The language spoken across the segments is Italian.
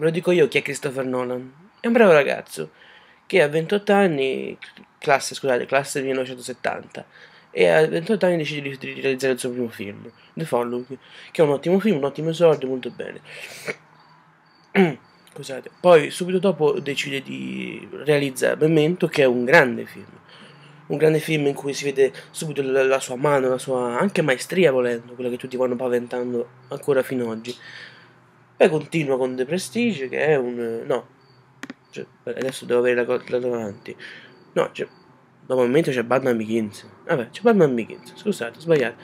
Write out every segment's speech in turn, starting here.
Ve lo dico io chi è Christopher Nolan. È un bravo ragazzo che a 28 anni, classe 1970, e a 28 anni decide di realizzare il suo primo film, The Following, che è un ottimo film, un ottimo esordio, molto bene. Scusate. Poi subito dopo decide di realizzare Memento, che è un grande film. Un grande film in cui si vede subito la sua mano, la sua anche maestria, volendo, quella che tutti vanno paventando ancora fino ad oggi. Poi continua con The Prestige, che è un... no, cioè, adesso devo avere la davanti. No, cioè, dopo Memento c'è Batman Begins. Vabbè, c'è Batman Begins, scusate, ho sbagliato.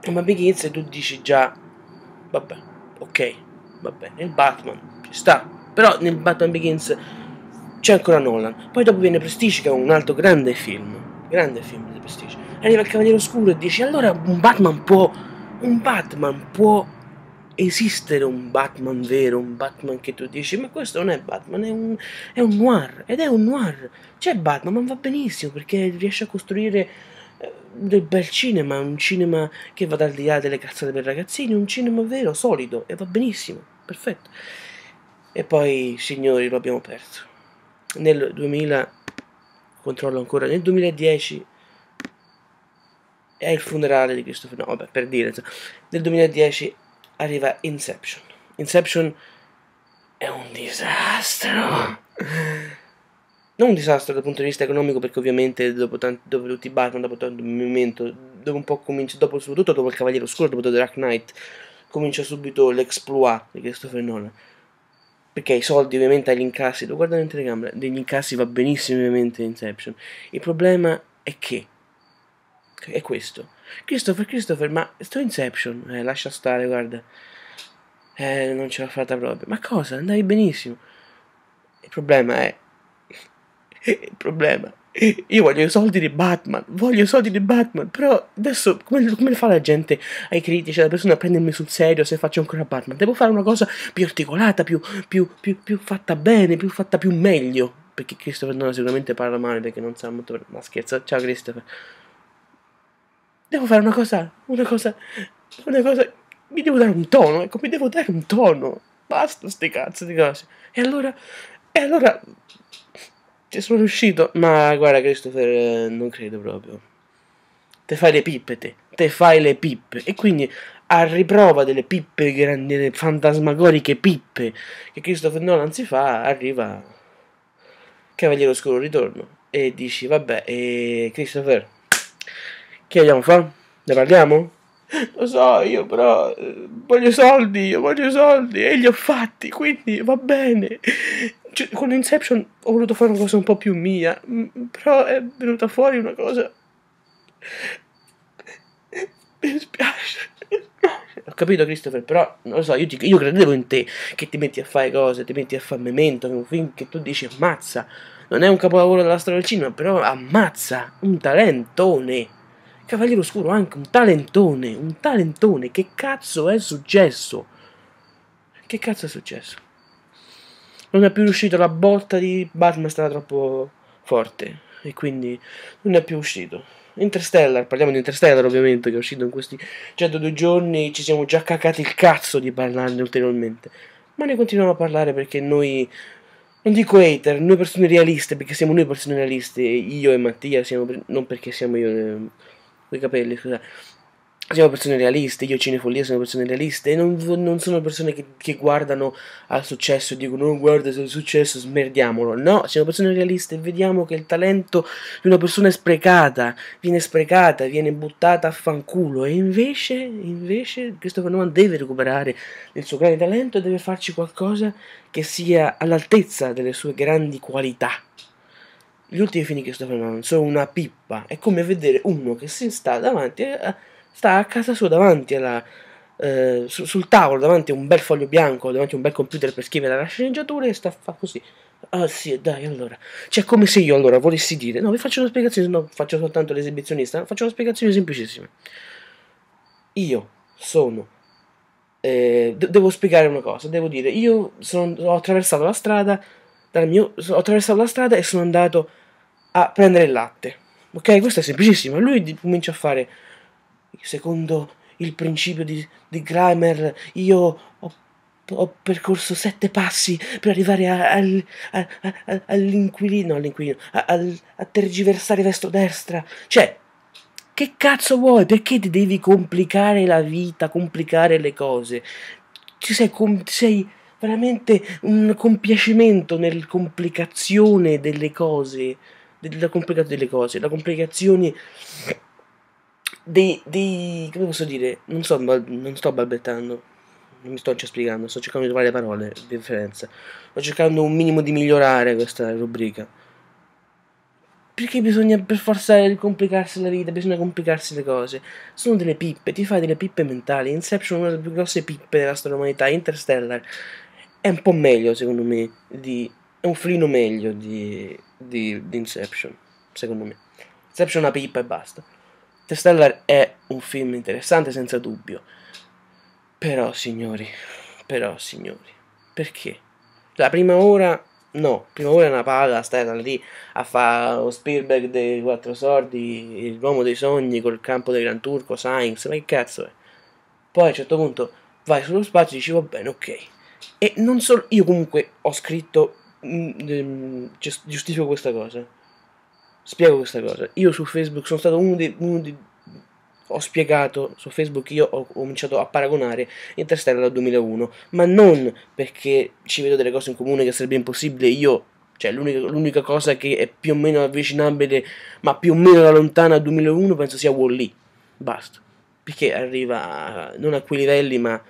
Batman Begins, e tu dici già, vabbè, ok, vabbè, nel Batman ci sta. Però nel Batman Begins c'è ancora Nolan. Poi dopo viene Prestige, che è un altro grande film. Grande film di Prestige. Arriva il Cavaliere Oscuro e dici, allora un Batman può esistere, un Batman vero, un Batman che tu dici, ma questo non è Batman, è un noir. Ed è un noir. C'è Batman, ma va benissimo, perché riesce a costruire del bel cinema. Un cinema che va al di là delle cazzate per ragazzini. Un cinema vero, solido, e va benissimo. Perfetto. E poi, signori, lo abbiamo perso. Nel 2000, controllo ancora, nel 2010 è il funerale di Christopher Nolan, vabbè, per dire, nel 2010 arriva Inception. Inception è un disastro. Non un disastro dal punto di vista economico, perché ovviamente dopo tutti i Batman, dopo tanto Memento, dopo un po' comincia, dopo soprattutto dopo il Cavaliere Oscuro, dopo The Dark Knight, comincia subito l'exploit di Christopher Nolan. Perché i soldi ovviamente agli incassi, lo guardano in telecamera, degli incassi va benissimo ovviamente Inception. Il problema è che, è questo. Christopher, ma sto Inception, lascia stare, guarda, non ce l'ho fatta proprio. Ma cosa? Andavi benissimo. Il problema è, io voglio i soldi di Batman, però adesso come fa la gente, ai critici, alla persona, a prendermi sul serio se faccio ancora Batman? Devo fare una cosa più articolata, più fatta bene, più meglio, perché Christopher Nolan sicuramente parla male, perché non sa molto, ma scherzo, ciao Christopher. Devo fare una cosa, mi devo dare un tono, ecco, basta sti cazzo di cose. E allora... sono riuscito, ma guarda Christopher, non credo proprio. Te fai le pippe, te fai le pippe, e quindi a riprova delle pippe grandi, delle fantasmagoriche pippe che Christopher Nolan si fa, arriva Cavaliere Oscuro Ritorno e dici, vabbè, Christopher, che vogliamo fare? Ne parliamo? Lo so, io però voglio soldi e li ho fatti, quindi va bene. Cioè, con Inception ho voluto fare una cosa un po' più mia, però è venuta fuori una cosa... mi dispiace. Ho capito Christopher, però non lo so, io credevo in te, che ti metti a fare cose, ti metti a fare Memento, che è un film che tu dici ammazza, non è un capolavoro della storia del cinema, però ammazza, un talentone. Cavaliere Oscuro anche, un talentone, che cazzo è successo? Non è più uscito, la botta di Batman è stata troppo forte, e quindi non è più uscito. Interstellar, parliamo di Interstellar ovviamente, che è uscito in questi 102 giorni, ci siamo già cacati il cazzo di parlarne ulteriormente, ma ne continuiamo a parlare perché noi... non dico hater, noi persone realiste, perché siamo noi persone realiste, io e Mattia, non perché siamo io coi capelli, scusa. Siamo persone realiste, io e Cinefollia siamo persone realiste, e non sono persone che guardano al successo e dicono, non guarda se è successo, smerdiamolo. No, siamo persone realiste e vediamo che il talento di una persona è sprecata, viene buttata a fanculo, e invece Christopher Nolan deve recuperare il suo grande talento e deve farci qualcosa che sia all'altezza delle sue grandi qualità. Gli ultimi film di Christopher Nolan sono una pippa, è come vedere uno che si sta davanti a... sta a casa sua davanti alla, sul tavolo, davanti a un bel foglio bianco, davanti a un bel computer per scrivere la sceneggiatura, e sta a fare così. Ah sì, dai, allora. Cioè, come se io allora volessi dire, no, vi faccio una spiegazione, no, faccio soltanto l'esibizionista, faccio una spiegazione semplicissima. Io sono... devo spiegare una cosa, devo dire, io ho attraversato la strada, e sono andato a prendere il latte. Ok? Questo è semplicissimo. Lui comincia a fare... secondo il principio di Grimer, io ho ho percorso 7 passi per arrivare a tergiversare verso destra. Cioè, che cazzo vuoi? Perché ti devi complicare la vita, complicare le cose? Ci sei, sei veramente un compiacimento nella complicazione delle cose, la complicazione dei come posso dire? Non sto balbettando, non mi sto già spiegando, sto cercando di trovare le parole di referenza, sto cercando un minimo di migliorare questa rubrica. Perché bisogna per forza complicarsi la vita, bisogna complicarsi le cose. Sono delle pippe, ti fai delle pippe mentali. Inception è una delle più grosse pippe della storia dell'umanità. Interstellar è un po' meglio, secondo me, è un filino meglio di Inception, secondo me. Inception è una pippa e basta. Interstellar è un film interessante senza dubbio. Però signori, perché? La prima ora... No, prima ora è una palla, stai lì a fare lo Spielberg dei Quattro Sordi, l'uomo dei sogni col campo del Gran Turco, Sainz, ma che cazzo è? Poi a un certo punto vai sullo spazio e dici va bene, ok. E non solo, io comunque ho scritto, giustifico questa cosa, spiego questa cosa. Io su Facebook sono stato ho spiegato, su Facebook io ho cominciato a paragonare Interstellar dal 2001, ma non perché ci vedo delle cose in comune che sarebbe impossibile io, cioè l'unica cosa che è più o meno avvicinabile, ma più o meno da lontana al 2001 penso sia Wall-E, basta, perché arriva non a quei livelli ma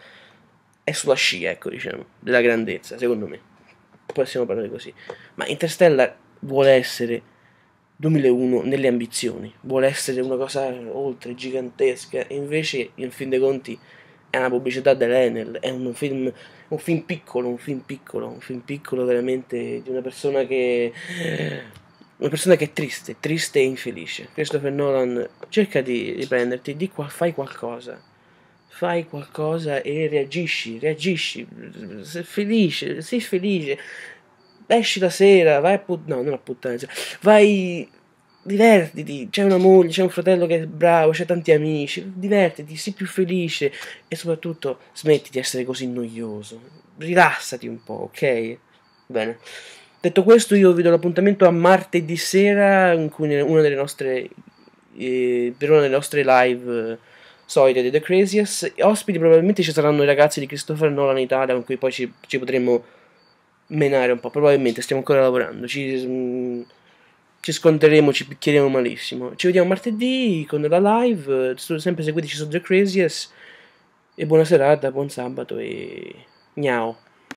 è sulla scia, ecco, diciamo, della grandezza, secondo me, possiamo parlare così, ma Interstellar vuole essere 2001 nelle ambizioni, vuole essere una cosa oltre gigantesca e invece in fin dei conti è una pubblicità dell'Enel, è un film piccolo veramente di una persona che è triste e infelice. Christopher Nolan, cerca di riprenderti, fai qualcosa e reagisci, sii felice. Esci la sera, vai a puttana, no, non a puttana, vai, divertiti, c'è una moglie, c'è un fratello che è bravo, c'è tanti amici, divertiti, sii più felice e soprattutto smetti di essere così noioso, rilassati un po', ok? Bene, detto questo io vi do l'appuntamento a martedì sera in cui per una delle nostre live solite di The Craziest, ospiti probabilmente ci saranno i ragazzi di Christopher Nolan in Italia con cui poi ci potremmo menare un po', probabilmente stiamo ancora lavorando, ci sconteremo, ci picchieremo malissimo. Ci vediamo martedì con la live, sempre seguiteci su The Craziest e buona serata, buon sabato e ciao.